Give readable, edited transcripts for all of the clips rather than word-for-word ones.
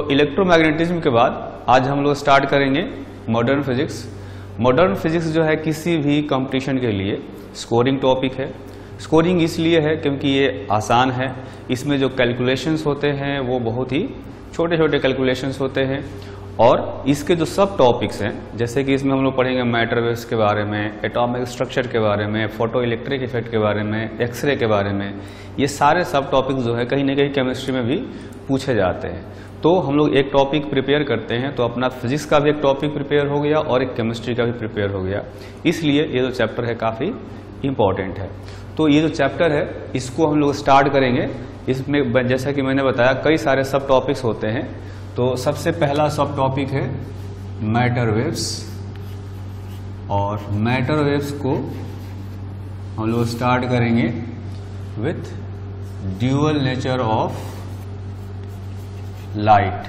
तो इलेक्ट्रोमैग्नेटिज्म के बाद आज हम लोग स्टार्ट करेंगे मॉडर्न फिजिक्स। मॉडर्न फिजिक्स जो है किसी भी कंपटीशन के लिए स्कोरिंग टॉपिक है। स्कोरिंग इसलिए है क्योंकि ये आसान है, इसमें जो कैलकुलेशंस होते हैं वो बहुत ही छोटे छोटे कैलकुलेशंस होते हैं और इसके जो सब टॉपिक्स हैं जैसे कि इसमें हम लोग पढ़ेंगे मैटर वेव्स के बारे में, एटोमिक स्ट्रक्चर के बारे में, फोटोइलेक्ट्रिक इफेक्ट के बारे में, एक्सरे के बारे में, ये सारे सब टॉपिक्स जो है कहीं ना कहीं केमिस्ट्री में भी पूछे जाते हैं। तो हम लोग एक टॉपिक प्रिपेयर करते हैं तो अपना फिजिक्स का भी एक टॉपिक प्रिपेयर हो गया और एक केमिस्ट्री का भी प्रिपेयर हो गया, इसलिए ये जो चैप्टर है काफ़ी इम्पॉर्टेंट है। तो ये जो चैप्टर है इसको हम लोग स्टार्ट करेंगे। इसमें जैसा कि मैंने बताया कई सारे सब टॉपिक्स होते हैं। तो सबसे पहला सब टॉपिक है मैटर वेव्स, और मैटर वेव्स को हम लोग स्टार्ट करेंगे with dual nature of light.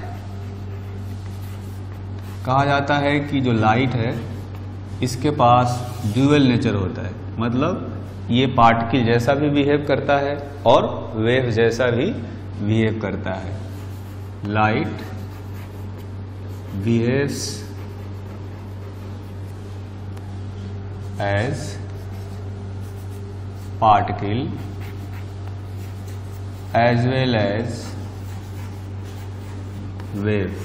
कहा जाता है कि जो लाइट है इसके पास ड्यूअल नेचर होता है, मतलब ये पार्टिकल जैसा भी बिहेव करता है और वेव जैसा भी बिहेव करता है। Light behaves as particle as well as wave।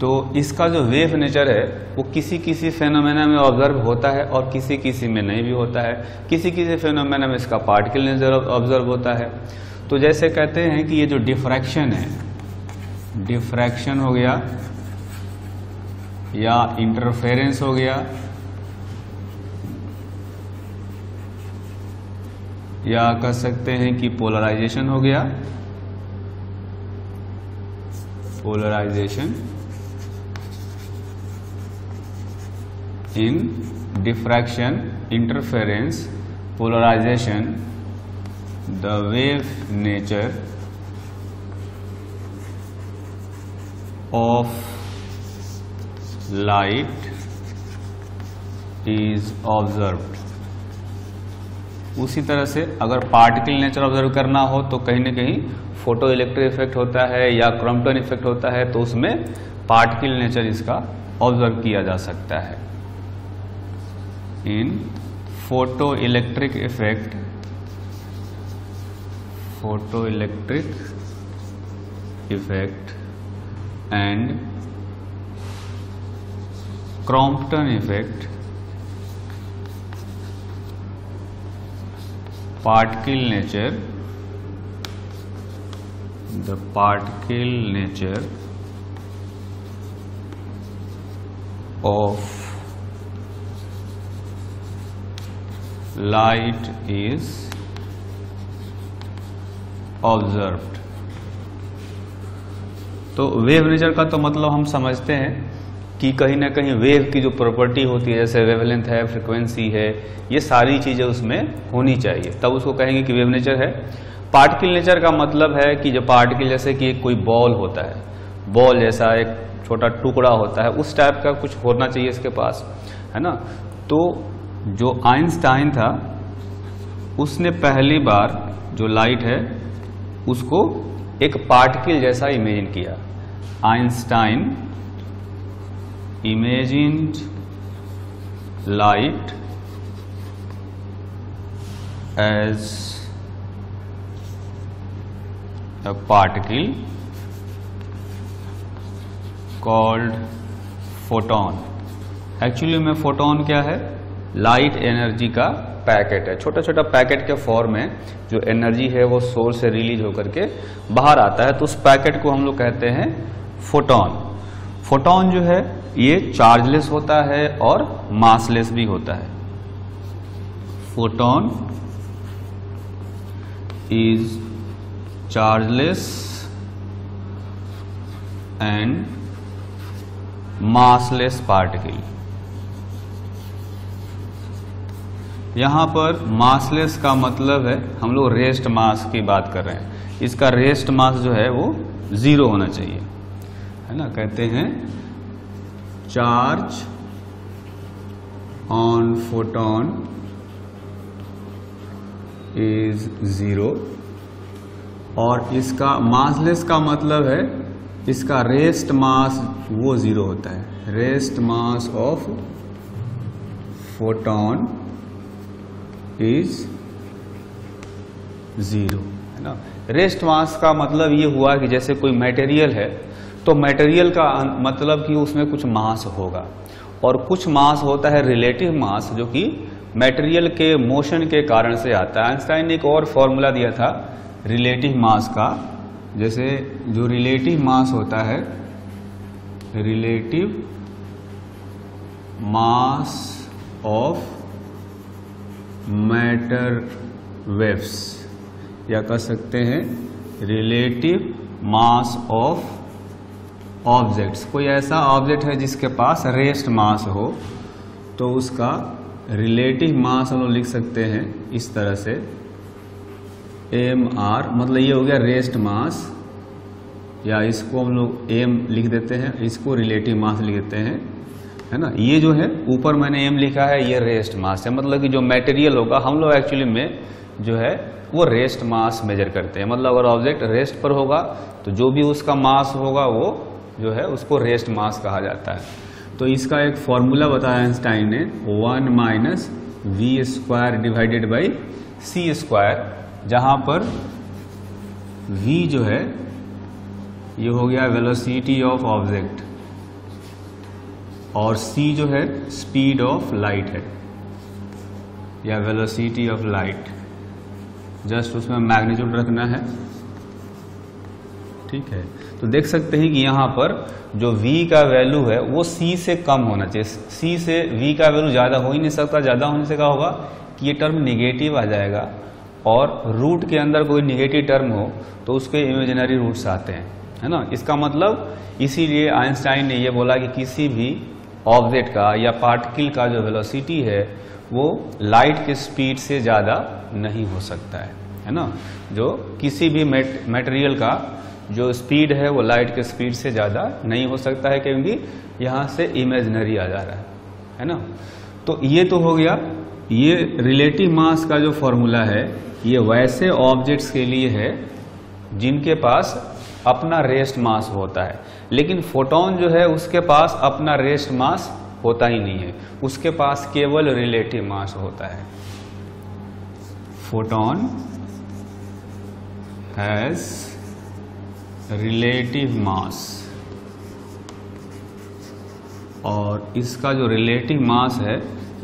तो इसका जो वेव नेचर है वो किसी किसी फेनोमेना में ऑब्जर्व होता है और किसी किसी में नहीं भी होता है। किसी किसी फेनोमेना में इसका पार्टिकल नेचर ऑब्जर्व होता है। तो जैसे कहते हैं कि ये जो डिफ्रैक्शन है, डिफ्रैक्शन हो गया या इंटरफेरेंस हो गया या कह सकते हैं कि पोलराइजेशन हो गया, polarisation in diffraction, interference, polarisation, the wave nature of light is observed। उसी तरह से अगर पार्टिकल नेचर ऑब्जर्व करना हो तो कहीं ना कहीं फोटो इलेक्ट्रिक इफेक्ट होता है या क्रॉम्पटन इफेक्ट होता है, तो उसमें पार्टिकल नेचर इसका ऑब्जर्व किया जा सकता है। In photoelectric effect, photoelectric effect and Crompton effect, particle nature, the particle nature of light is observed। तो वेव नेचर का तो मतलब हम समझते हैं कि कहीं ना कहीं वेव की जो प्रॉपर्टी होती है जैसे वेवलेंथ है, फ्रिक्वेंसी है, ये सारी चीज़ें उसमें होनी चाहिए तब उसको कहेंगे कि वेव नेचर है। पार्टिकल नेचर का मतलब है कि जो पार्टिकल जैसे कि कोई बॉल होता है, बॉल जैसा एक छोटा टुकड़ा होता है, उस टाइप का कुछ होना चाहिए इसके पास, है ना। तो जो आइंस्टाइन था उसने पहली बार जो लाइट है उसको एक पार्टिकल जैसा इमेजिन किया। Einstein imagined light as a particle called photon. Actually में फोटॉन क्या है? लाइट एनर्जी का पैकेट है, छोटा छोटा पैकेट के फॉर्म में जो एनर्जी है वो सोर्स से रिलीज होकर के बाहर आता है, तो उस पैकेट को हम लोग कहते हैं फोटॉन। फोटॉन जो है ये चार्जलेस होता है और मासलेस भी होता है। Photon is chargeless and massless particle. यहाँ पर मासलेस का मतलब है हम लोग रेस्ट मास की बात कर रहे हैं, इसका रेस्ट मास जो है वो जीरो होना चाहिए, है ना। कहते हैं charge on photon is zero और इसका मासलेस का मतलब है इसका रेस्ट मास वो जीरो होता है, rest mass of photon is zero, है ना। रेस्ट मास का मतलब ये हुआ कि जैसे कोई मटेरियल है तो मटेरियल का मतलब कि उसमें कुछ मास होगा, और कुछ मास होता है रिलेटिव मास जो कि मटेरियल के मोशन के कारण से आता है। आइंस्टाइन ने एक और फॉर्मूला दिया था रिलेटिव मास का, जैसे जो रिलेटिव मास होता है, relative mass of matter waves, या कह सकते हैं रिलेटिव मास ऑफ ऑब्जेक्ट्स। कोई ऐसा ऑब्जेक्ट है जिसके पास रेस्ट मास हो तो उसका रिलेटिव मास हम लोग लिख सकते हैं इस तरह से एम आर, मतलब ये हो गया रेस्ट मास, या इसको हम लोग एम लिख देते हैं, इसको रिलेटिव मास लिख देते हैं, है ना। ये जो है ऊपर मैंने एम लिखा है, ये रेस्ट मास है, मतलब कि जो मटेरियल होगा हम लोग एक्चुअली में जो है वो रेस्ट मास मेजर करते हैं। मतलब अगर ऑब्जेक्ट रेस्ट पर होगा तो जो भी उसका मास होगा वो जो है उसको रेस्ट मास कहा जाता है। तो इसका एक फॉर्मूला बताया आइंस्टाइन ने, 1 - v² डिवाइडेड बाई c², जहाँ पर v जो है ये हो गया वेलोसिटी ऑफ ऑब्जेक्ट और c जो है स्पीड ऑफ लाइट है, या वेलोसिटी ऑफ लाइट, जस्ट उसमें मैग्नीट्यूड रखना है, ठीक है। तो देख सकते हैं कि यहाँ पर जो v का वैल्यू है वो c से कम होना चाहिए, c से v का वैल्यू ज़्यादा हो ही नहीं सकता। ज़्यादा होने से क्या होगा कि ये टर्म निगेटिव आ जाएगा, और रूट के अंदर कोई निगेटिव टर्म हो तो उसके इमेजिनरी रूट्स आते हैं, है ना। इसका मतलब इसीलिए आइंस्टाइन ने ये बोला कि किसी भी ऑब्जेक्ट का या पार्टिकल का जो वेलोसिटी है वो लाइट के स्पीड से ज़्यादा नहीं हो सकता है ना। जो किसी भी मटेरियल का जो स्पीड है वो लाइट के स्पीड से ज़्यादा नहीं हो सकता है, क्योंकि यहाँ से इमेजिनरी आ जा रहा है ना। तो ये तो हो गया, ये रिलेटिव मास का जो फॉर्मूला है ये वैसे ऑब्जेक्ट्स के लिए है जिनके पास अपना रेस्ट मास होता है, लेकिन फोटॉन जो है उसके पास अपना रेस्ट मास होता ही नहीं है, उसके पास केवल रिलेटिव मास होता है। फोटॉन हैज रिलेटिव मास, और इसका जो रिलेटिव मास है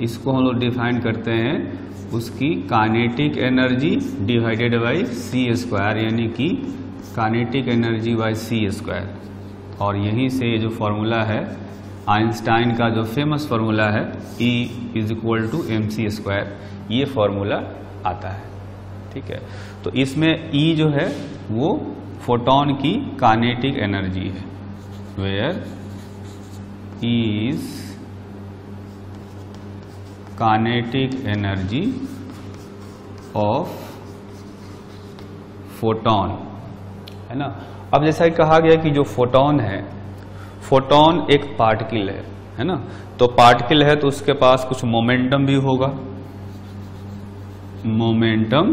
इसको हम लोग डिफाइन करते हैं उसकी kinetic energy divided by c², यानी कि काइनेटिक एनर्जी बाई c²। और यहीं से ये जो फॉर्मूला है आइंस्टाइन का जो फेमस फार्मूला है E = mc², ये फार्मूला आता है, ठीक है। तो इसमें E जो है वो फोटॉन की काइनेटिक एनर्जी है, where E is kinetic energy of photon, है ना। अब जैसा कि कहा गया कि जो फोटॉन है, फोटॉन एक पार्टिकल है ना। तो पार्टिकल है तो उसके पास कुछ मोमेंटम भी होगा, मोमेंटम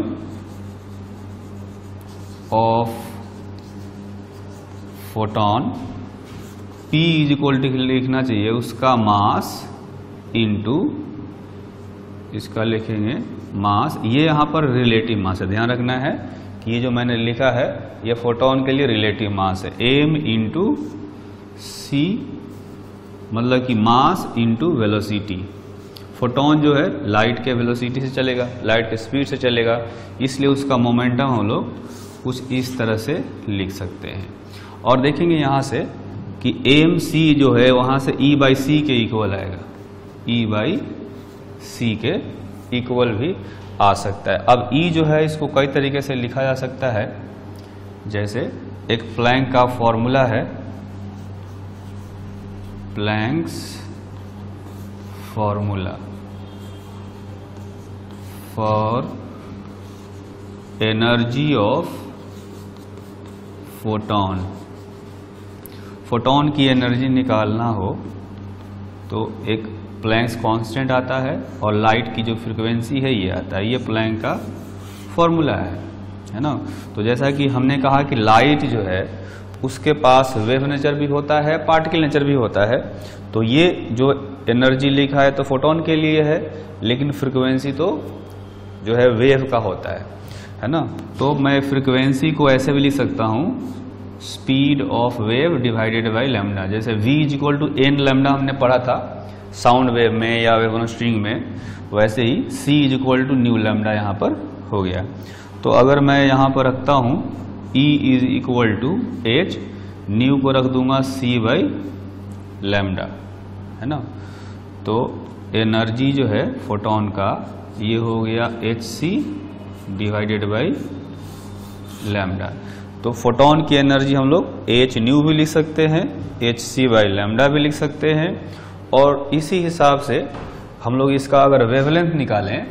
ऑफ फोटॉन P = लिखना चाहिए उसका मास इंटू इसका लिखेंगे मास, ये यहाँ पर रिलेटिव मास है, ध्यान रखना है कि ये जो मैंने लिखा है ये फोटॉन के लिए रिलेटिव मास है, m × c, मतलब कि मास इंटू वेलोसिटी। फोटॉन जो है लाइट के वेलोसिटी से चलेगा, लाइट के स्पीड से चलेगा, इसलिए उसका मोमेंटम हम लोग कुछ इस तरह से लिख सकते हैं। और देखेंगे यहाँ से कि mc जो है वहाँ से E/c के इक्वल आएगा, E/c के इक्वल भी आ सकता है। अब E जो है इसको कई तरीके से लिखा जा सकता है, जैसे एक प्लैंक का फॉर्मूला है, Planck's formula for energy of photon. Photon की एनर्जी निकालना हो तो एक प्लैंक्स कांस्टेंट आता है और लाइट की जो फ्रिक्वेंसी है ये आता है, ये प्लैंक का फॉर्मूला है। है ना। तो जैसा कि हमने कहा कि लाइट जो है उसके पास वेव नेचर भी होता है, पार्टिकल नेचर भी होता है। तो ये जो एनर्जी लिखा है तो फोटॉन के लिए है, लेकिन फ्रिक्वेंसी तो जो है वेव का होता है ना। तो मैं फ्रिक्वेंसी को ऐसे भी लिख सकता हूँ, speed of wave divided by lambda. जैसे v is equal to n lambda हमने पढ़ा था साउंड वेव में या वेव ऑन स्ट्रिंग में, वैसे ही c is equal to nu lambda यहाँ पर हो गया। तो अगर मैं यहाँ पर रखता हूँ E is equal to h, nu को रख दूंगा c बाई लैम्डा, है ना। तो एनर्जी जो है फोटॉन का ये हो गया h c divided by lambda. तो फोटॉन की एनर्जी हम लोग एच न्यू भी लिख सकते हैं, एच सी बाई लैम्डा भी लिख सकते हैं, और इसी हिसाब से हम लोग इसका अगर वेवलेंथ निकालें,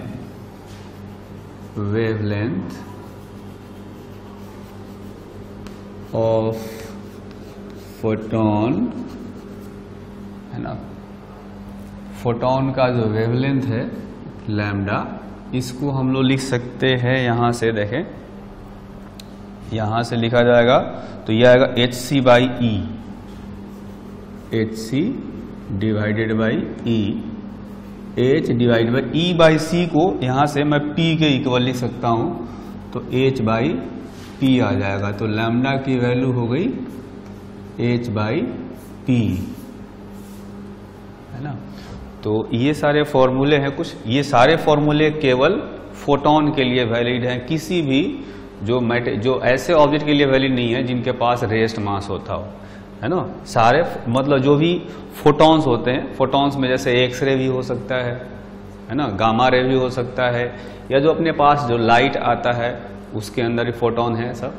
वेवलेंथ ऑफ फोटॉन, है ना, फोटॉन का जो वेवलेंथ है लैम्डा, इसको हम लोग लिख सकते हैं यहाँ से, देखें यहाँ से लिखा जाएगा तो यह आएगा h c by E, h c divided by E, h divided by E by c को यहाँ से मैं पी के इक्वल लिख सकता हूँ, तो एच बाई पी आ जाएगा। तो लैम्डा की वैल्यू हो गई एच बाई पी, है ना। तो ये सारे फॉर्मूले हैं, कुछ ये सारे फॉर्मूले केवल फोटॉन के लिए वैलिड हैं, किसी भी जो ऐसे ऑब्जेक्ट के लिए वैलिड नहीं है जिनके पास रेस्ट मास होता हो, है ना। सारे मतलब जो भी फोटॉन्स होते हैं, फोटॉन्स में जैसे एक्सरे भी हो सकता है ना, गामा रे भी हो सकता है, या जो अपने पास जो लाइट आता है उसके अंदर ही फोटॉन है सब,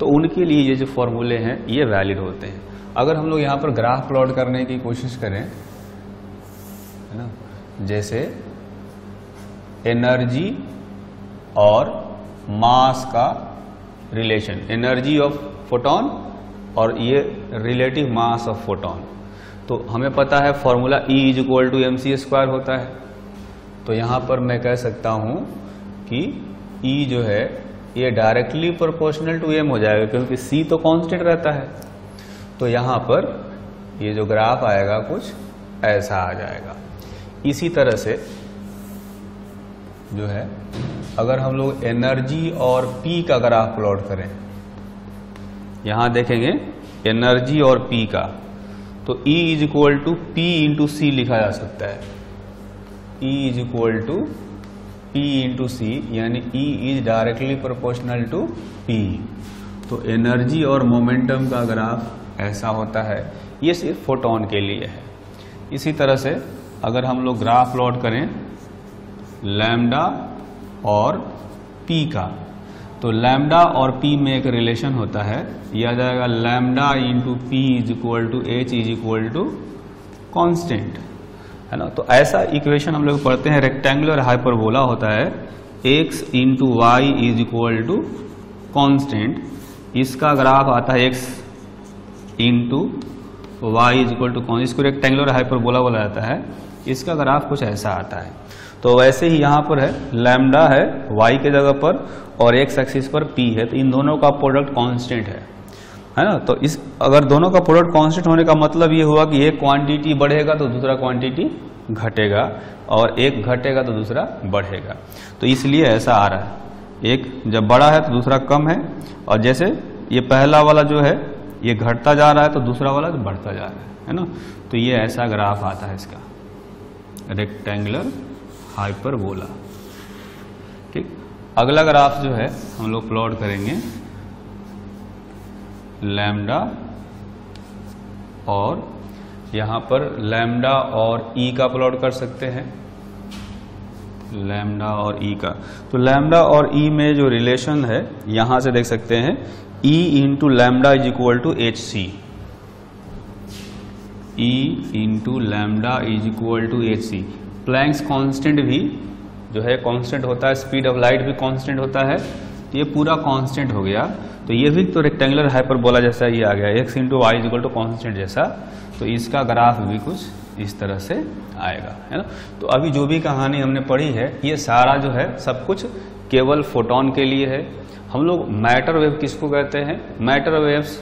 तो उनके लिए ये जो फॉर्मूले हैं ये वैलिड होते हैं। अगर हम लोग यहाँ पर ग्राफ प्लॉट करने की कोशिश करें, है ना, जैसे एनर्जी और मास का रिलेशन, एनर्जी ऑफ फोटॉन और ये रिलेटिव मास ऑफ फोटॉन, तो हमें पता है formula E is equal to MC square होता है। तो यहाँ पर मैं कह सकता हूँ कि E जो है ये डायरेक्टली प्रोपोर्शनल टू M हो जाएगा, क्योंकि C तो कांस्टेंट रहता है। तो यहाँ पर ये जो ग्राफ आएगा कुछ ऐसा आ जाएगा। इसी तरह से जो है अगर हम लोग एनर्जी और पी का ग्राफ प्लॉट करें, यहां देखेंगे एनर्जी और पी का, तो E is equal to p into c लिखा जा सकता है। E is equal to p into c, यानी E is directly proportional to p. तो एनर्जी और मोमेंटम का ग्राफ ऐसा होता है, ये सिर्फ फोटॉन के लिए है। इसी तरह से अगर हम लोग ग्राफ प्लॉट करें लैम्डा और पी का, तो लैम्डा और पी में एक रिलेशन होता है, यह आ जाएगा lambda into p is equal to h is equal to constant, है ना। तो ऐसा इक्वेशन हम लोग पढ़ते हैं, रेक्टेंगुलर हाइपरबोला होता है, x into y is equal to constant, इसका ग्राफ आता है x into y is equal to constant, इसको रेक्टेंगुलर हाइपरबोला बोला जाता है। इसका ग्राफ कुछ ऐसा आता है। तो वैसे ही यहाँ पर है लैम्डा है y के जगह पर और x एक्सिस पर p है, तो इन दोनों का प्रोडक्ट कांस्टेंट है ना। तो इस अगर दोनों का प्रोडक्ट कांस्टेंट होने का मतलब ये हुआ कि एक क्वांटिटी बढ़ेगा तो दूसरा क्वांटिटी घटेगा, और एक घटेगा तो दूसरा बढ़ेगा। तो इसलिए ऐसा आ रहा है, एक जब बड़ा है तो दूसरा कम है, और जैसे ये पहला वाला जो है ये घटता जा रहा है तो दूसरा वाला बढ़ता जा रहा है ना। तो ये ऐसा ग्राफ आता है इसका, रेक्टेंगुलर हाइपरबोला। ठीक, अगला ग्राफ जो है हम लोग प्लॉट करेंगे लैम्डा, और यहाँ पर लैम्डा और ई का प्लॉट कर सकते हैं, लैम्डा और ई का। तो लैम्डा और ई में जो रिलेशन है यहाँ से देख सकते हैं, E into lambda is equal to h c, E into lambda is equal to h c. Planck's constant भी जो है कांस्टेंट होता है, स्पीड ऑफ लाइट भी कांस्टेंट होता है, ये पूरा कांस्टेंट हो गया। तो ये भी तो रेक्टेंगुलर हाइपरबोला जैसा ही आ गया, x into y is equal to constant जैसा। तो इसका ग्राफ भी कुछ इस तरह से आएगा, है ना। तो अभी जो भी कहानी हमने पढ़ी है ये सारा जो है सब कुछ केवल फोटॉन के लिए है। हम लोग मैटर वेव किसको कहते हैं? मैटर वेव्स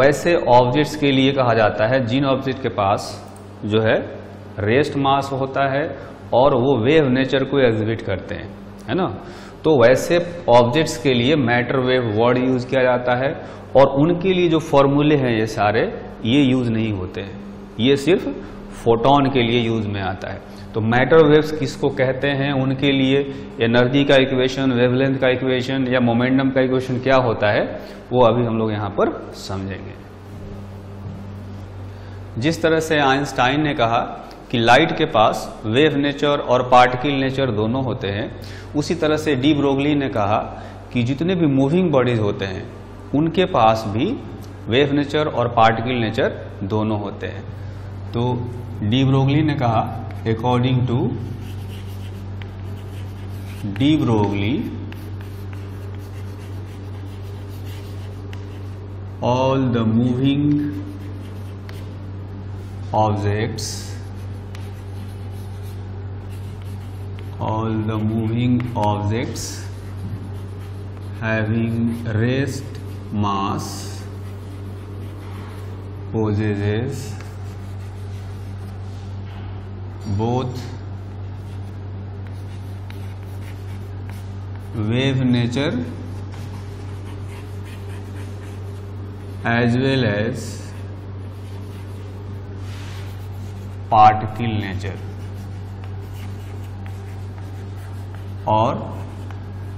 वैसे ऑब्जेक्ट्स के लिए कहा जाता है जिन ऑब्जेक्ट के पास जो है रेस्ट मास होता है और वो वेव नेचर को एग्जिबिट करते हैं, है ना। तो वैसे ऑब्जेक्ट्स के लिए मैटर वेव वर्ड यूज किया जाता है और उनके लिए जो फॉर्मूले हैं ये सारे ये यूज नहीं होते हैं, ये सिर्फ फोटॉन के लिए यूज में आता है। तो मैटर वेव्स किसको कहते हैं, उनके लिए एनर्जी का इक्वेशन, वेवलेंथ का इक्वेशन या मोमेंटम का इक्वेशन क्या होता है वो अभी हम लोग यहाँ पर समझेंगे। जिस तरह से आइंस्टाइन ने कहा कि लाइट के पास वेव नेचर और पार्टिकल नेचर दोनों होते हैं, उसी तरह से डी ब्रोगली ने कहा कि जितने भी मूविंग बॉडीज होते हैं उनके पास भी वेव नेचर और पार्टिकल नेचर दोनों होते हैं। तो डी ब्रोगली ने कहा according to de Broglie all the moving objects having rest mass possesses both wave nature as well as particle nature। और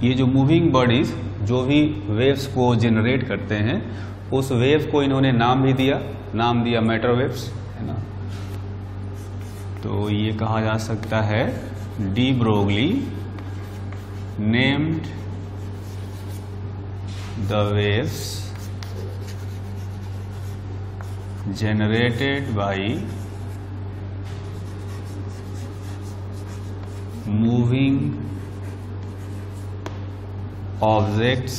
ये जो मूविंग बॉडीज जो भी वेव्स को जनरेट करते हैं उस वेव को इन्होंने नाम भी दिया, नाम दिया मैटर वेव्स, है ना। तो ये कहा जा सकता है de Broglie named the waves generated by moving objects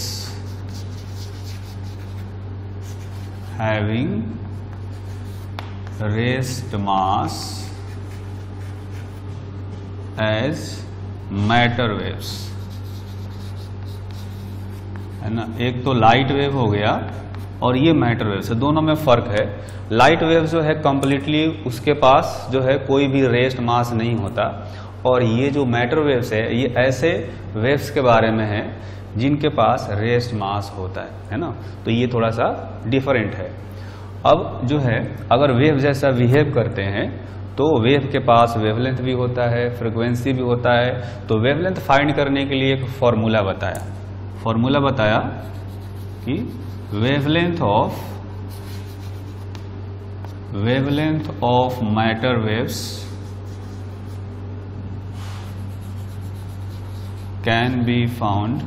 having rest mass as matter waves, है ना। एक तो लाइट वेव हो गया और ये मैटर वेव्स, दोनों में फर्क है। लाइट वेव जो है कंप्लीटली उसके पास जो है कोई भी रेस्ट मास नहीं होता, और ये जो मैटर वेव्स है ये ऐसे वेव्स के बारे में है जिनके पास रेस्ट मास होता है ना। तो ये थोड़ा सा डिफरेंट है। अब जो है अगर वेव जैसा बिहेव करते हैं तो वेव के पास वेवलेंथ भी होता है, फ्रिक्वेंसी भी होता है। तो वेवलेंथ फाइंड करने के लिए एक फॉर्मूला बताया, कि wavelength of matter waves can be found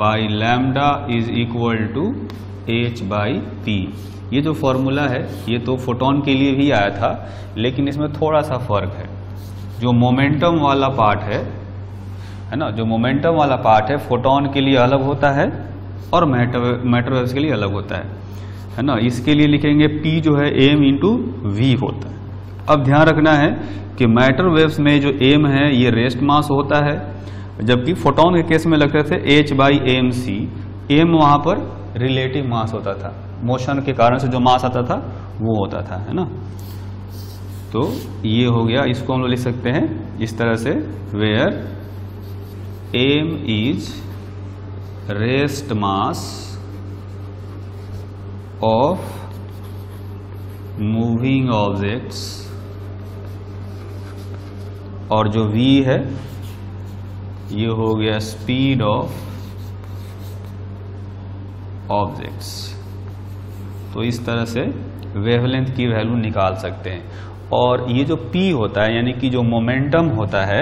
by lambda is equal to h by p। ये जो फॉर्मूला है ये तो फोटॉन के लिए भी आया था, लेकिन इसमें थोड़ा सा फर्क है। जो मोमेंटम वाला पार्ट है, जो मोमेंटम वाला पार्ट है फोटॉन के लिए अलग होता है और मैटर वेव्स के लिए अलग होता है, है ना। इसके लिए लिखेंगे p जो है m इंटू वी होता है। अब ध्यान रखना है कि मैटर वेव्स में जो m है ये रेस्ट मास होता है, जबकि फोटॉन के केस में लगते थे h by m c. M वहाँ पर रिलेटिव मास होता था, मोशन के कारण से जो मास आता था वो होता था, है ना। तो ये हो गया, इसको हम लोग लिख सकते हैं इस तरह से where m is rest mass of moving objects, और जो v है ये हो गया स्पीड ऑफ ऑब्जेक्ट्स। तो इस तरह से वेवलेंथ की वैल्यू निकाल सकते हैं। और ये जो p होता है यानी कि जो मोमेंटम होता है,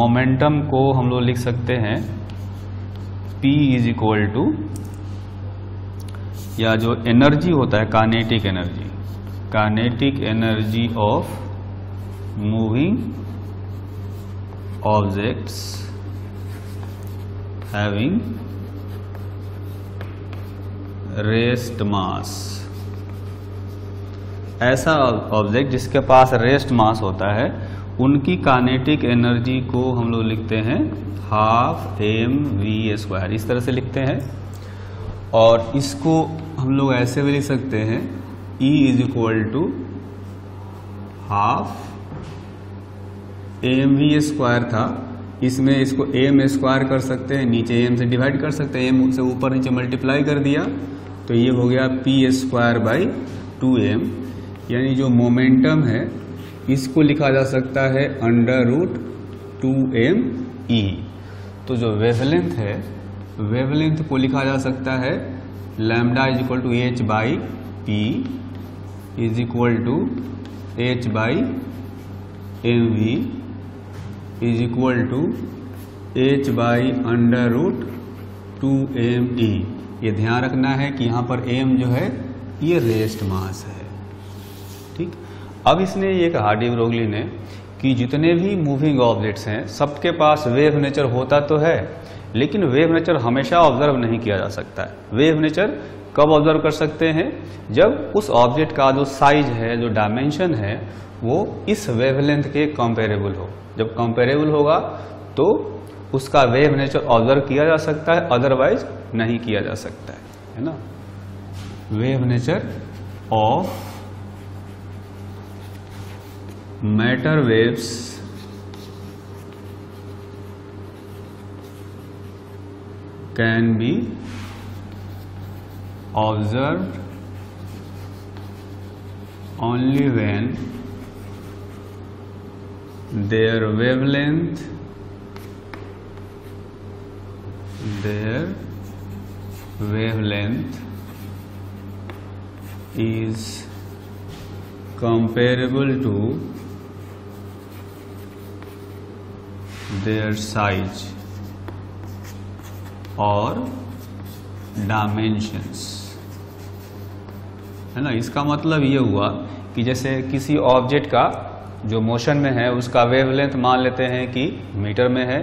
मोमेंटम को हम लोग लिख सकते हैं p इज इक्वल टू, या जो एनर्जी होता है kinetic energy, of moving objects having rest mass. ऐसा ऑब्जेक्ट जिसके पास रेस्ट मास होता है उनकी काइनेटिक एनर्जी को हम लोग लिखते हैं 12mv², इस तरह से लिखते हैं। और इसको हम लोग ऐसे भी लिख सकते हैं E = 12mv² था, इसमें इसको m² कर सकते हैं, नीचे m से डिवाइड कर सकते हैं, m से ऊपर नीचे मल्टीप्लाई कर दिया तो ये हो गया p² बाई 2m। यानी जो मोमेंटम है इसको लिखा जा सकता है √2me। तो जो वेवलेंथ है, वेवलेंथ को लिखा जा सकता है λ = h/p = h/mv = h/√2me। ये ध्यान रखना है कि यहाँ पर m जो है ये रेस्ट मास है, ठीक। अब इसने ये कहा डी ब्रोगली ने कि जितने भी मूविंग ऑब्जेक्ट्स हैं सबके पास वेव नेचर होता तो है, लेकिन वेव नेचर हमेशा ऑब्जर्व नहीं किया जा सकता है। वेव नेचर कब ऑब्जर्व कर सकते हैं? जब उस ऑब्जेक्ट का जो साइज है, जो डायमेंशन है, वो इस वेवलेंथ के कंपेरेबल हो। जब कंपेरेबल होगा तो उसका वेव नेचर ऑब्जर्व किया जा सकता है, अदरवाइज नहीं किया जा सकता है ना। Wave nature of matter waves can be observed only when their wavelength is comparable to their size और dimensions, है ना। इसका मतलब ये हुआ कि जैसे किसी ऑब्जेक्ट का जो मोशन में है उसका वेवलेंथ मान लेते हैं कि मीटर में है,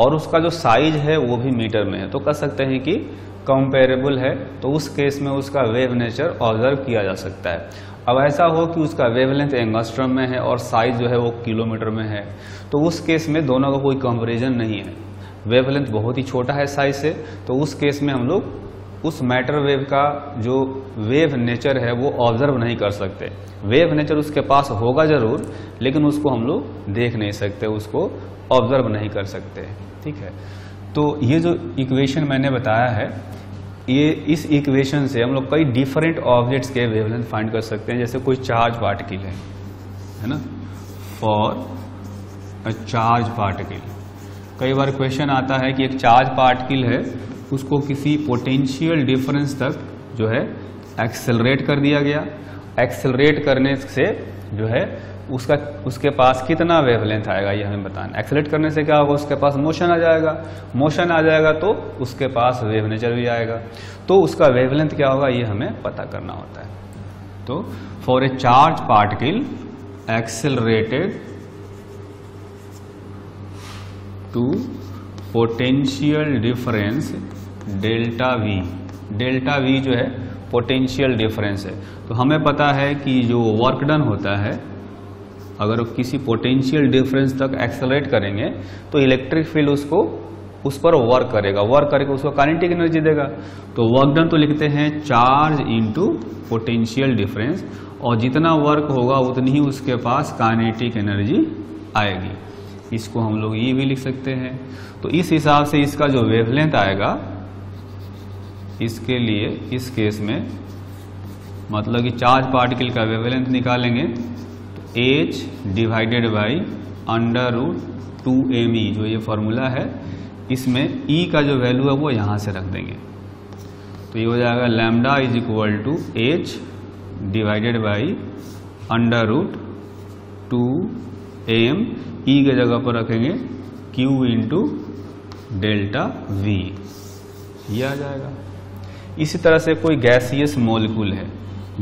और उसका जो साइज है वो भी मीटर में है, तो कह सकते हैं कि कंपेरेबल है। तो उस केस में उसका वेव नेचर ऑब्जर्व किया जा सकता है। अब ऐसा हो कि उसका वेवलेंथ एंगस्ट्रम में है और साइज जो है वो किलोमीटर में है, तो उस केस में दोनों का कोई कंपैरिजन नहीं है। वेवलेंथ बहुत ही छोटा है साइज से, तो उस केस में हम लोग उस मैटर वेव का जो वेव नेचर है वो ऑब्जर्व नहीं कर सकते। वेव नेचर उसके पास होगा जरूर, लेकिन उसको हम लोग देख नहीं सकते, उसको ऑब्जर्व नहीं कर सकते, ठीक है। तो ये जो इक्वेशन मैंने बताया है, ये इस इक्वेशन से हम लोग कई डिफरेंट ऑब्जेक्ट्स के वेवलेंथ फाइंड कर सकते हैं। जैसे कोई चार्ज पार्टिकल है ना, फॉर अ चार्ज पार्टिकल। कई बार क्वेश्चन आता है कि एक चार्ज पार्टिकल है, उसको किसी पोटेंशियल डिफरेंस तक जो है एक्सेलरेट कर दिया गया। एक्सेलरेट करने से जो है उसके पास कितना वेवलेंथ आएगा ये हमें बताना। एक्सेलरेट करने से क्या होगा, उसके पास मोशन आ जाएगा। मोशन आ जाएगा तो उसके पास वेव नेचर भी आएगा, तो उसका वेवलेंथ क्या होगा ये हमें पता करना होता है। तो for a charge particle accelerated to potential difference delta v। Delta v जो है पोटेंशियल डिफरेंस है। तो हमें पता है कि जो वर्क डन होता है, अगर किसी पोटेंशियल डिफरेंस तक एक्सेलरेट करेंगे तो इलेक्ट्रिक फील्ड उसको उस पर वर्क करेगा, वर्क करके उसको काइनेटिक एनर्जी देगा। तो वर्क डन तो लिखते हैं चार्ज इनटू पोटेंशियल डिफरेंस, और जितना वर्क होगा उतनी ही उसके पास काइनेटिक एनर्जी आएगी। इसको हम लोग ये भी लिख सकते हैं। तो इस हिसाब से इसका जो वेवलेंथ आएगा, इसके लिए इस केस में मतलब कि चार्ज पार्टिकल का वेवलेंथ निकालेंगे H/√2me, जो ये फॉर्मूला है, इसमें E का जो वैल्यू है वो यहाँ से रख देंगे। तो ये हो जाएगा λ = H/√2m। E के जगह पर रखेंगे Q × डेल्टा v, ये आ जाएगा। इसी तरह से कोई गैसियस मॉलिक्यूल है।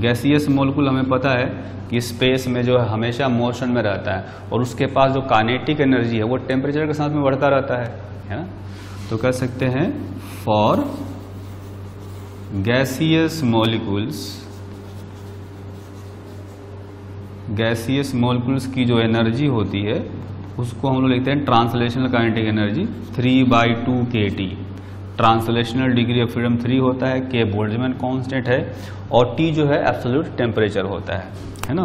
गैसियस मॉलिक्यूल हमें पता है कि स्पेस में जो है हमेशा मोशन में रहता है, और उसके पास जो काइनेटिक एनर्जी है वो टेम्परेचर के साथ में बढ़ता रहता है ना। तो कह सकते हैं for gaseous molecules gaseous molecules की जो एनर्जी होती है उसको हम लोग लिखते हैं translational kinetic energy 3/2 kT। Translational degree of freedom 3 होता है, के बोल्ट्जमैन कांस्टेंट है और T जो है एब्सोल्यूट टेम्परेचर होता है ना।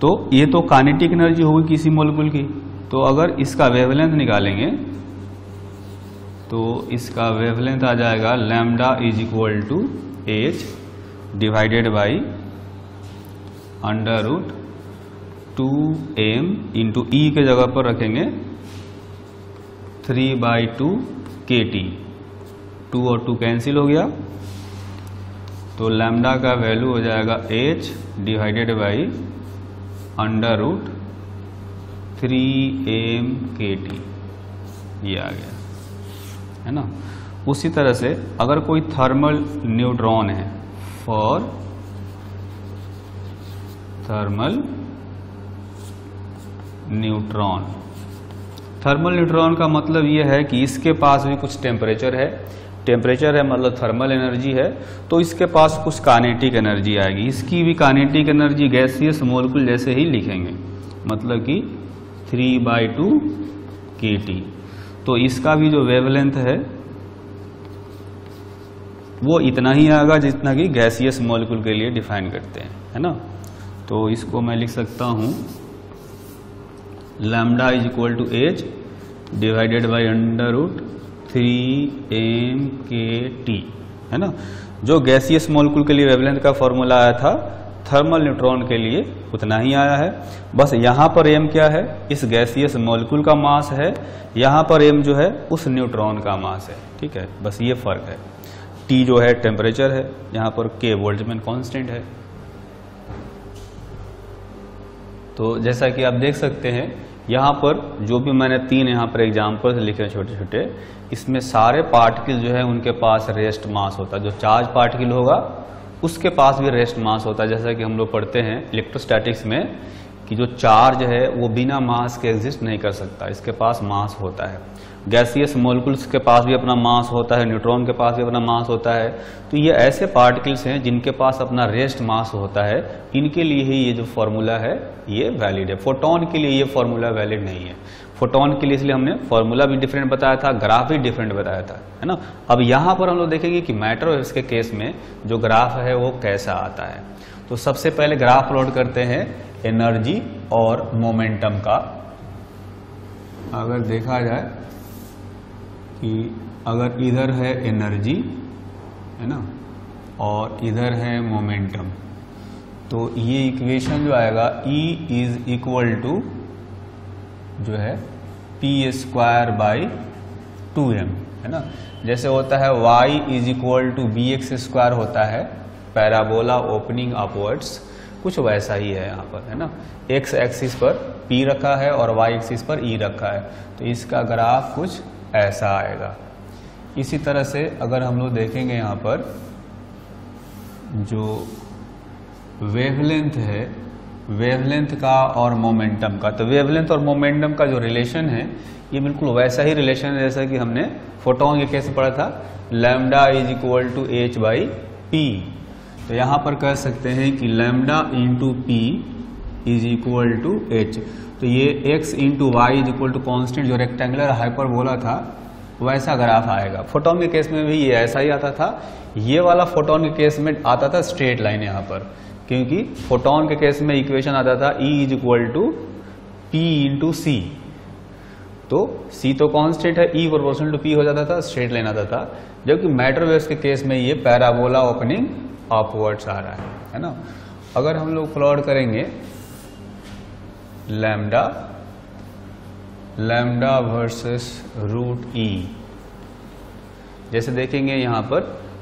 तो ये तो काइनेटिक एनर्जी होगी किसी मॉलिक्यूल की। तो अगर इसका वेवलेंथ निकालेंगे तो इसका वेवलेंथ आ जाएगा λ = h/√2m इंटू ई के जगह पर रखेंगे 3/2 kT। 2 और 2 कैंसिल हो गया तो लैम्डा का वैल्यू हो जाएगा h/√3m kT, ये आ गया है ना। उसी तरह से अगर कोई थर्मल न्यूट्रॉन है, for thermal neutron, thermal neutron का मतलब यह है कि इसके पास भी कुछ टेम्परेचर है, टेम्परेचर है मतलब थर्मल एनर्जी है, तो इसके पास कुछ काइनेटिक एनर्जी आएगी। इसकी भी काइनेटिक एनर्जी गैसियस मॉलिक्यूल जैसे ही लिखेंगे, मतलब कि 3/2 kT। तो इसका भी जो वेवलेंथ है वो इतना ही आएगा जितना कि गैसियस मॉलिक्यूल के लिए डिफाइन करते हैं, है ना। तो इसको मैं लिख सकता हूं λ = h/√3m kT, है ना। जो गैसियस मॉलिक्यूल के लिए वेवलेंथ का फॉर्मूला आया था, थर्मल न्यूट्रॉन के लिए उतना ही आया है। बस यहाँ पर m क्या है, इस गैसियस मॉलिक्यूल का मास है, यहाँ पर m जो है उस न्यूट्रॉन का मास है, ठीक है। बस ये फर्क है। T जो है टेम्परेचर है, यहाँ पर K बोल्ट्जमैन कांस्टेंट है। तो जैसा कि आप देख सकते हैं यहाँ पर जो भी मैंने 3 यहाँ पर एग्जाम्पल्स लिखे हैं छोटे छोटे, इसमें सारे पार्टिकल जो है उनके पास रेस्ट मास होता है। जो चार्ज पार्टिकल होगा उसके पास भी रेस्ट मास होता है। जैसा कि हम लोग पढ़ते हैं इलेक्ट्रोस्टैटिक्स में कि जो चार्ज है वो बिना मास के एग्जिस्ट नहीं कर सकता, इसके पास मास होता है। गैसियस मॉलिक्यूल्स के पास भी अपना मास होता है, न्यूट्रॉन के पास भी अपना मास होता है। तो ये ऐसे पार्टिकल्स हैं जिनके पास अपना रेस्ट मास होता है, इनके लिए ही ये जो फॉर्मूला है ये वैलिड है। फोटॉन के लिए ये फॉर्मूला वैलिड नहीं है। फोटॉन के लिए इसलिए हमने फॉर्मूला भी डिफरेंट बताया था, ग्राफ भी डिफरेंट बताया था, है ना। अब यहाँ पर हम लोग देखेंगे कि मैटर वेव्स के केस में जो ग्राफ है वो कैसा आता है। तो सबसे पहले ग्राफ प्लॉट करते हैं एनर्जी और मोमेंटम का। अगर देखा जाए कि अगर इधर है एनर्जी, है ना, और इधर है मोमेंटम, तो ये इक्वेशन जो आएगा E = जो है p² / 2m, है ना। जैसे होता है y = bx² होता है, पैराबोला ओपनिंग अपवर्ड्स, कुछ वैसा ही है यहाँ पर, है ना। x एक्सिस पर p रखा है और y एक्सिस पर e रखा है, तो इसका ग्राफ कुछ ऐसा आएगा। इसी तरह से अगर हम लोग देखेंगे यहाँ पर जो वेवलेंथ है, वेवलेंथ का और मोमेंटम का, तो वेवलेंथ और मोमेंटम का जो रिलेशन है ये बिल्कुल वैसा ही रिलेशन है जैसा कि हमने फोटॉन के केस में पढ़ा था, λ = h/p। तो यहाँ पर कह सकते हैं कि λ × p = h। तो ये x × y = कॉन्स्टेंट जो रेक्टेंगुलर हाइपरबोला था वैसा ग्राफ आएगा। फोटॉन के केस में भी ये ऐसा ही आता था, ये वाला फोटॉन के केस में आता था स्ट्रेट लाइन यहाँ पर, क्योंकि फोटॉन के केस में इक्वेशन आता था E = p × c। तो c तो कांस्टेंट है, E प्रोपोर्शनल टू p हो जाता था, स्ट्रेट लाइन आता था। जबकि मैटर वेव्स के केस में ये पैराबोला ओपनिंग अपवर्ड्स आ रहा है ना। अगर हम लोग प्लॉट करेंगे λ वर्सेस √E, जैसे देखेंगे यहाँ पर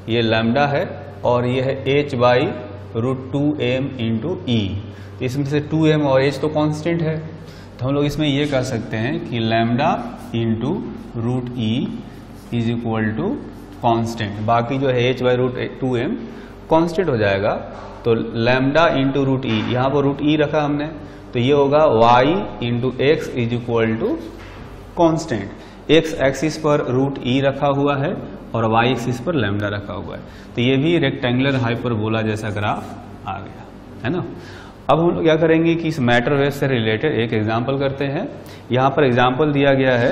ये लैम्डा है और ये है h/√2m × E। इसमें से 2m और h तो कांस्टेंट है, तो हम लोग इसमें ये कह सकते हैं कि λ × √E = कांस्टेंट, बाकी जो है h/√2m कांस्टेंट हो जाएगा। तो λ × √E, यहाँ पर √E रखा हमने, तो ये होगा y × x = constant. x axis पर √E रखा हुआ है और y एक्सिस पर लैम्डा रखा हुआ है, तो ये भी रेक्टेंगुलर हाइपरबोला जैसा ग्राफ आ गया, है ना। अब हम लोग क्या करेंगे कि इस मैटर वेव से रिलेटेड एक एग्जाम्पल करते हैं। यहाँ पर एग्जाम्पल दिया गया है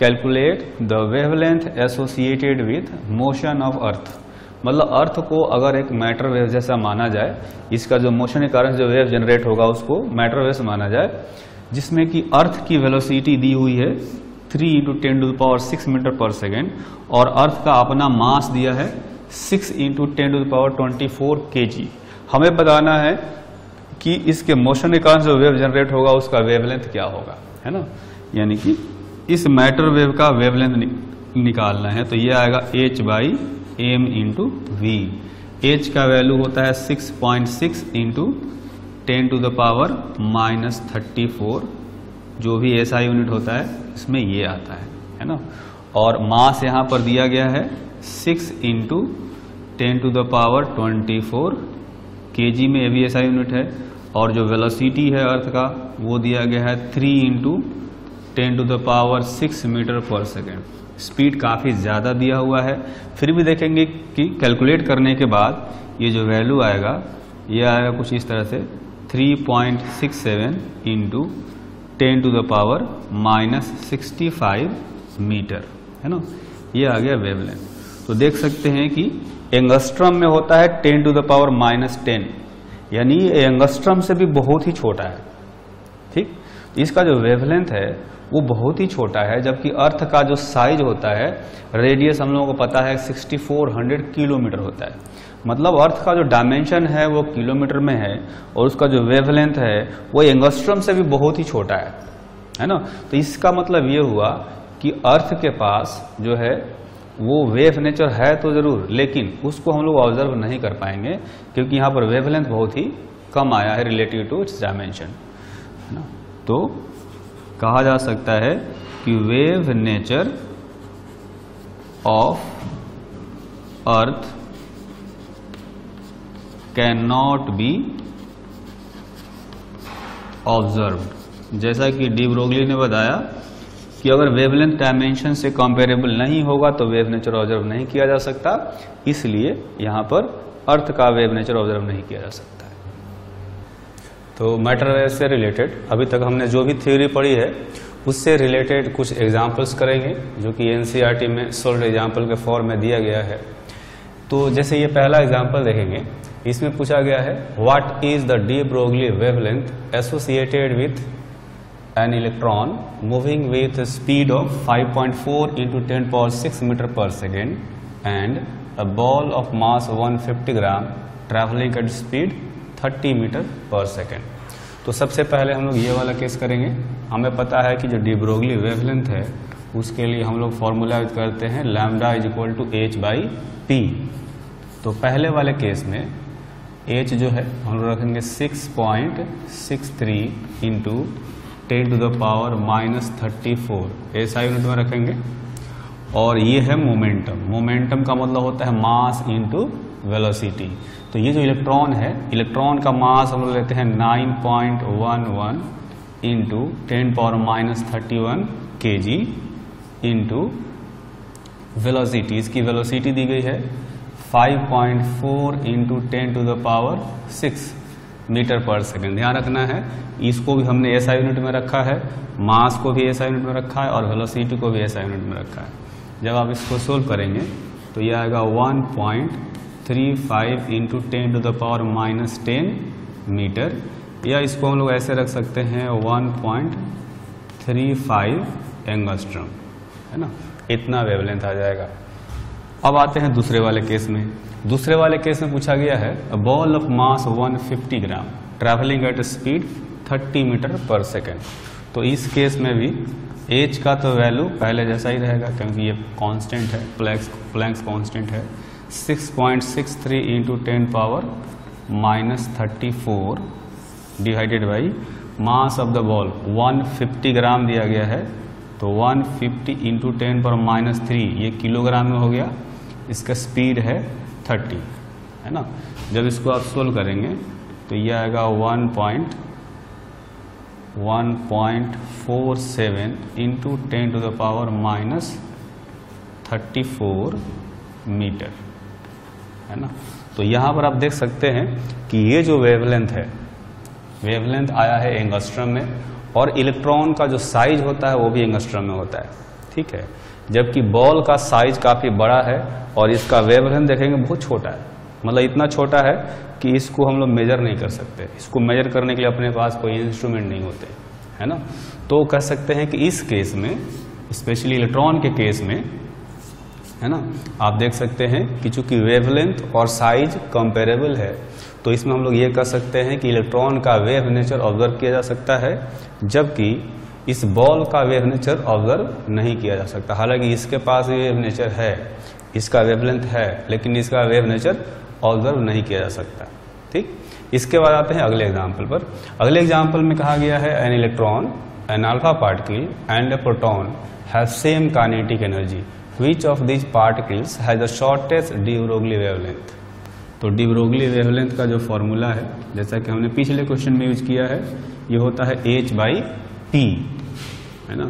calculate the wavelength associated with motion of earth. मतलब अर्थ को अगर एक मैटर वेव जैसा माना जाए, इसका जो मोशन के कारण जो वेव जनरेट होगा उसको मैटर वेव से माना जाए, जिसमें कि अर्थ की वेलोसिटी दी हुई है 3×10⁶ मीटर पर सेकेंड और अर्थ का अपना मास दिया है 6×10⁴ kg। हमें बताना है कि इसके मोशन के कारण जो वेव जनरेट होगा उसका वेवलेंथ क्या होगा, है ना। यानी कि इस मैटर वेव का वेवलेंथ निकालना है, तो ये आएगा h/m/v। h का वैल्यू होता है 6.6 × 10⁻¹⁰, जो भी एसआई यूनिट होता है इसमें ये आता है ना। और मास यहाँ पर दिया गया है 6×10⁻¹⁴ kg में, ये भी एसआई यूनिट है। और जो वेलोसिटी है अर्थ का वो दिया गया है 3×10⁶ मीटर पर सेकेंड। स्पीड काफ़ी ज़्यादा दिया हुआ है, फिर भी देखेंगे कि कैलकुलेट करने के बाद ये जो वैल्यू आएगा, ये आएगा कुछ इस तरह से 3.67 × 10⁻65 मीटर, है ना। ये आ गया वेवलेंथ। तो देख सकते हैं कि एंगस्ट्रम में होता है 10⁻−10, यानी ये एंगस्ट्रम से भी बहुत ही छोटा है, ठीक। इसका जो वेवलेंथ है वो बहुत ही छोटा है, जबकि अर्थ का जो साइज होता है, रेडियस हम लोगों को पता है 6400 किलोमीटर होता है। मतलब अर्थ का जो डायमेंशन है वो किलोमीटर में है और उसका जो वेवलेंथ है वो एंगस्ट्रम से भी बहुत ही छोटा है, है ना। तो इसका मतलब ये हुआ कि अर्थ के पास जो है वो वेव नेचर है तो ज़रूर, लेकिन उसको हम लोग ऑब्जर्व नहीं कर पाएंगे क्योंकि यहाँ पर वेवलेंथ बहुत ही कम आया है रिलेटिव टू इट्स डायमेंशन, है ना। तो कहा जा सकता है कि wave nature of earth can not be observed. जैसा कि डी ब्रोगली ने बताया कि अगर वेवलेंथ डायमेंशन से कंपेरेबल नहीं होगा तो वेव नेचर ऑब्जर्व नहीं किया जा सकता, इसलिए यहाँ पर अर्थ का वेव नेचर ऑब्जर्व नहीं किया जा सकता। तो मैटर वेव से रिलेटेड अभी तक हमने जो भी थ्योरी पढ़ी है उससे रिलेटेड कुछ एग्जाम्पल्स करेंगे, जो कि एनसीईआरटी में सोल्ड एग्जाम्पल के फॉर्म में दिया गया है। तो जैसे ये पहला एग्जाम्पल देखेंगे, इसमें पूछा गया है what is the de Broglie wavelength associated with an electron moving with speed of 5.4 × 10⁶ metre per second and a ball of mass 150 gram travelling at speed 30 metre per second. तो सबसे पहले हम लोग ये वाला केस करेंगे। हमें पता है कि जो डी ब्रोगली वेवलेंथ है उसके लिए हम लोग फॉर्मूला यूज करते हैं λ = h/p। तो पहले वाले केस में h जो है हम लोग रखेंगे 6.63 × 10⁻−34 एसआई यूनिट में रखेंगे। और ये है मोमेंटम। मोमेंटम का मतलब होता है मास इंटू वेलोसिटी। तो ये जो इलेक्ट्रॉन है, इलेक्ट्रॉन का मास हम लोग लेते हैं 9.11 इंटू 10⁻−31 kg इंटू वेलोसिटी। इसकी वेलोसिटी दी गई है 5.4 × 10⁶ मीटर पर सेकेंड। ध्यान रखना है, इसको भी हमने एसआई यूनिट में रखा है, मास को भी एसआई यूनिट में रखा है और वेलोसिटी को भी एसआई यूनिट में रखा है। जब आप इसको सोल्व करेंगे तो यह आएगा 1.35 × 10⁻−10 मीटर, या इसको हम लोग ऐसे रख सकते हैं 1.35 एंगस्ट्रम, है ना। इतना वेवलेंथ आ जाएगा। अब आते हैं दूसरे वाले केस में। दूसरे वाले केस में पूछा गया है a ball of mass 150 gram travelling at speed 30 metre per second. तो इस केस में भी एच का तो वैल्यू पहले जैसा ही रहेगा क्योंकि ये कांस्टेंट है, प्लैंक्स कांस्टेंट है। 6.63 × 10⁻34 divided by mass of the ball 150 gram दिया गया है, तो 150 × 10⁻³ ये किलोग्राम में हो गया। इसका स्पीड है 30, है ना। जब इसको आप सोल्व करेंगे तो ये आएगा 1.47 × 10⁻34 मीटर, है ना। तो यहाँ पर आप देख सकते हैं कि ये जो वेवलेंथ है वेवलेंथ आया है एंगस्ट्रम में, और इलेक्ट्रॉन का जो साइज होता है वो भी एंगस्ट्रम में होता है, ठीक है। जबकि बॉल का साइज काफ़ी बड़ा है और इसका वेवलेंथ देखेंगे बहुत छोटा है, मतलब इतना छोटा है कि इसको हम लोग मेजर नहीं कर सकते, इसको मेजर करने के लिए अपने पास कोई इंस्ट्रूमेंट नहीं होते, है ना। तो कह सकते हैं कि इस केस में, स्पेशली इलेक्ट्रॉन के केस में, है ना, आप देख सकते हैं कि चूंकि वेवलेंथ और साइज कंपेरेबल है तो इसमें हम लोग ये कह सकते हैं कि इलेक्ट्रॉन का वेव नेचर ऑब्जर्व किया जा सकता है, जबकि इस बॉल का वेव नेचर ऑब्जर्व नहीं किया जा सकता। हालांकि इसके पास वेव नेचर है, इसका वेवलेंथ है, लेकिन इसका वेव नेचर ऑब्जर्व नहीं किया जा सकता, ठीक। इसके बाद आते हैं अगले एग्जाम्पल पर। अगले एग्जाम्पल में कहा गया है an electron, an alpha particle and a proton have same kinetic energy, which of these particles has the shortest de Broglie wavelength. तो डी ब्रोगली वेवलेंथ का जो फॉर्मूला है, जैसा कि हमने पिछले क्वेश्चन में यूज किया है, ये होता है h/p, है ना,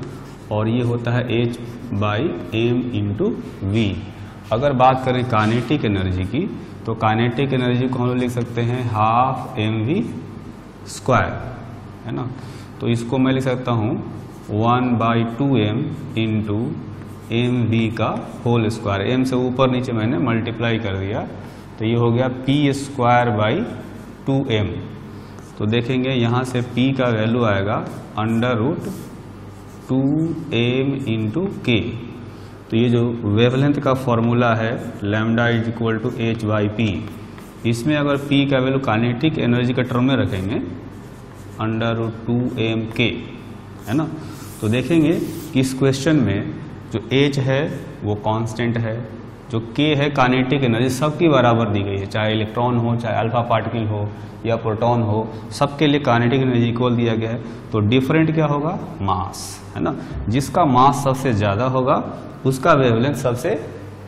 और ये होता है h/m/v। अगर बात करें काइनेटिक एनर्जी की, तो काइनेटिक एनर्जी को हम लोग लिख सकते हैं 12mv², है ना। तो इसको मैं लिख सकता हूँ 1/2m × mv²। m से ऊपर नीचे मैंने मल्टीप्लाई कर दिया, तो ये हो गया p² / 2m। तो देखेंगे यहाँ से p का वैल्यू आएगा √2m × k। तो ये जो वेवलेंथ का फॉर्मूला है λ = h/p, इसमें अगर p का वैल्यू काइनेटिक एनर्जी के टर्म में रखेंगे √2mk, है ना। तो देखेंगे कि इस क्वेश्चन में जो h है वो कांस्टेंट है, जो k है काइनेटिक एनर्जी, सबकी बराबर दी गई है, चाहे इलेक्ट्रॉन हो, चाहे अल्फा पार्टिकल हो या प्रोटॉन हो, सबके लिए काइनेटिक एनर्जी इक्वल दिया गया है। तो डिफरेंट क्या होगा? मास, है ना। जिसका मास सबसे ज़्यादा होगा उसका वेवलेंथ सबसे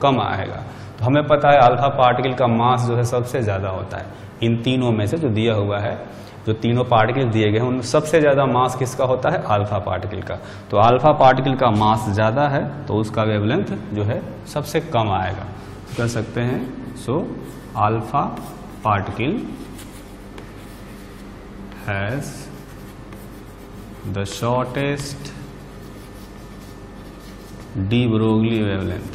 कम आएगा। तो हमें पता है अल्फा पार्टिकल का मास जो है सबसे ज़्यादा होता है इन तीनों में से, जो दिया हुआ है, जो तीनों पार्टिकल दिए गए हैं उनमें सबसे ज़्यादा मास किसका होता है? अल्फा पार्टिकल का। तो अल्फा पार्टिकल का मास ज़्यादा है तो उसका वेवलेंथ जो है सबसे कम आएगा। तो कह सकते हैं so alpha particle has the shortest de Broglie wavelength.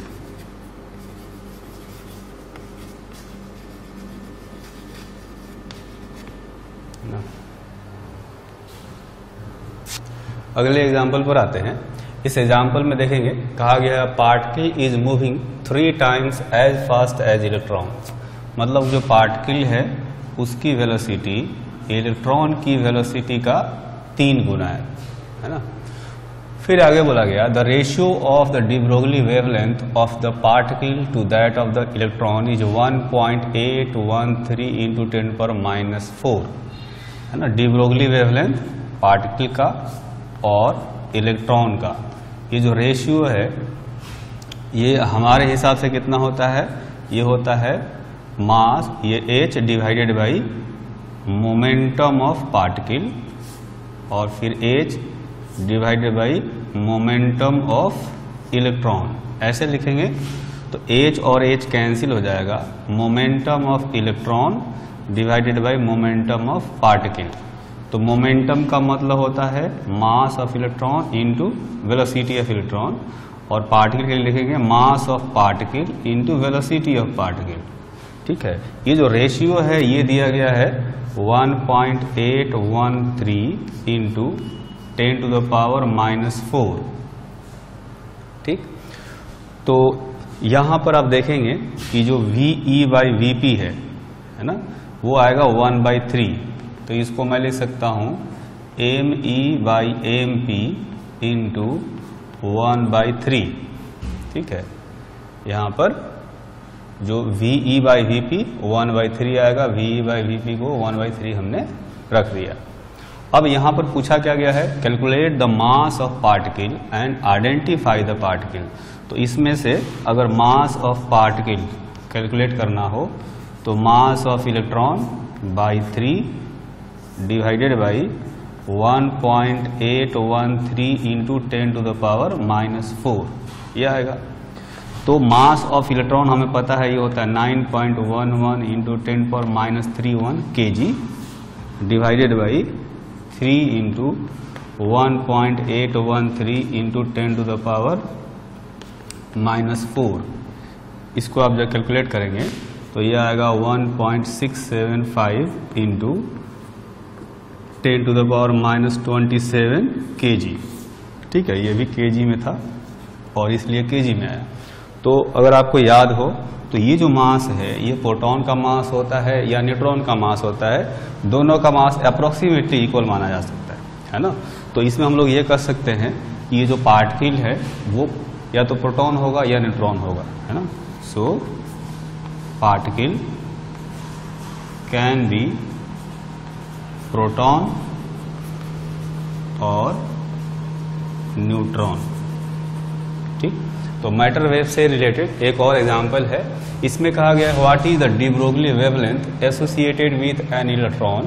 अगले एग्जाम्पल पर आते हैं। इस एग्जाम्पल में देखेंगे कहा गया particle is moving 3 times as fast as electron, मतलब जो पार्टिकल है उसकी वेलोसिटी इलेक्ट्रॉन की वेलोसिटी का 3 गुना है ना। फिर आगे बोला गया the ratio of the de Broglie wavelength of the particle to that of the electron is 1.813 × 10⁻⁴, है ना। डी ब्रोगली वेवलेंथ पार्टिकल का और इलेक्ट्रॉन का ये जो रेशियो है, ये हमारे हिसाब से कितना होता है? ये होता है मास, ये h/, मोमेंटम ऑफ पार्टिकल, और फिर h/, मोमेंटम ऑफ इलेक्ट्रॉन, ऐसे लिखेंगे। तो h और h कैंसिल हो जाएगा, momentum of electron / momentum of particle. तो मोमेंटम का मतलब होता है mass of electron into velocity of electron, और पार्टिकल के लिए लिखेंगे mass of particle into velocity of particle, ठीक है। ये जो रेशियो है ये दिया गया है 1.813 × 10⁻⁴, ठीक। तो यहाँ पर आप देखेंगे कि जो VE/VP है ना, वो आएगा 1/3। तो इसको मैं लिख सकता हूँ ME/MP × 1/3, ठीक है। यहाँ पर जो VE/VP 1/3 आएगा, VE/VP को 1/3 हमने रख दिया। अब यहाँ पर पूछा क्या गया है? Calculate the mass of particle and identify the particle. तो इसमें से अगर मास ऑफ पार्टिकल कैलकुलेट करना हो तो मास ऑफ इलेक्ट्रॉन /3 / 1.813 × 10⁻⁴, ये आएगा। तो मास ऑफ इलेक्ट्रॉन हमें पता है ये होता है 9.11 × 10⁻³ kg divided by 3 into 1.813 into 10⁻⁴ इसको आप जब कैलकुलेट करेंगे तो यह आएगा 1.675 इंटू 10⁻⁻27 kg। ठीक है, ये भी kg में था और इसलिए kg में आया। तो अगर आपको याद हो तो ये जो मास है ये प्रोटॉन का मास होता है या न्यूट्रॉन का मास होता है, दोनों का मास अप्रोक्सीमेटली इक्वल माना जा सकता है ना। तो इसमें हम लोग ये कह सकते हैं कि ये जो पार्टिकल है वो या तो प्रोटॉन होगा या न्यूट्रॉन होगा, है ना। So particle can be proton और न्यूट्रॉन। ठीक, तो मैटर वेव से रिलेटेड एक और एग्जांपल है। इसमें कहा गया what is the de Broglie wavelength associated with an electron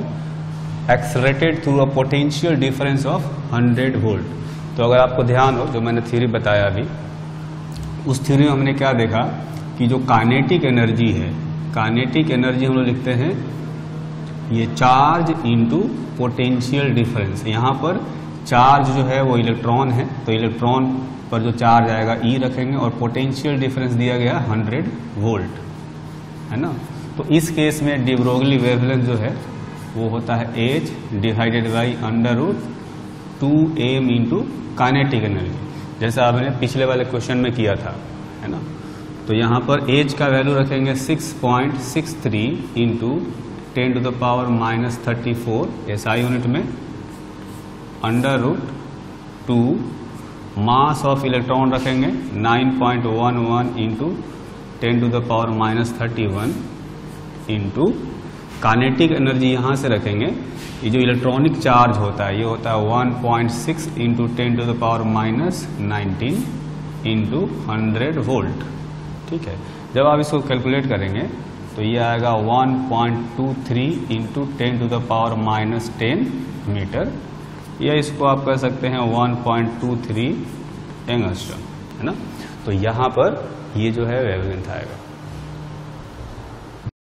accelerated through a potential difference of 100 volt. तो अगर आपको ध्यान हो जो मैंने थ्योरी बताया अभी, उस थ्योरी में हमने क्या देखा कि जो काइनेटिक एनर्जी है, काइनेटिक एनर्जी हम लोग लिखते हैं ये चार्ज इंटू पोटेंशियल डिफरेंस। यहाँ पर चार्ज जो है वो इलेक्ट्रॉन है तो इलेक्ट्रॉन पर जो चार्ज आएगा ई रखेंगे और पोटेंशियल डिफरेंस दिया गया 100 वोल्ट, है ना। तो इस केस में डी ब्रोगली वेवलेंथ जो है वो होता है H divided by √2m into kinetic energy, जैसा आपने पिछले वाले क्वेश्चन में किया था, है ना। तो यहाँ पर एच का वैल्यू रखेंगे 6.63 इंटू 10⁻⁻34 एसआई यूनिट में √2 मास ऑफ इलेक्ट्रॉन रखेंगे 9.11 इंटू 10⁻⁻31 इंटू काइनेटिक एनर्जी यहाँ से रखेंगे, ये जो इलेक्ट्रॉनिक चार्ज होता है ये होता है 1.6 इंटू 10⁻−19 इंटू 100 वोल्ट। ठीक है, जब आप इसको कैलकुलेट करेंगे तो ये आएगा 1.23 इंटू 10⁻−10 मीटर, या इसको आप कह सकते हैं 1.23 एंगस्ट्रम, है ना। तो यहाँ पर ये जो है वेवलेंथ आएगा।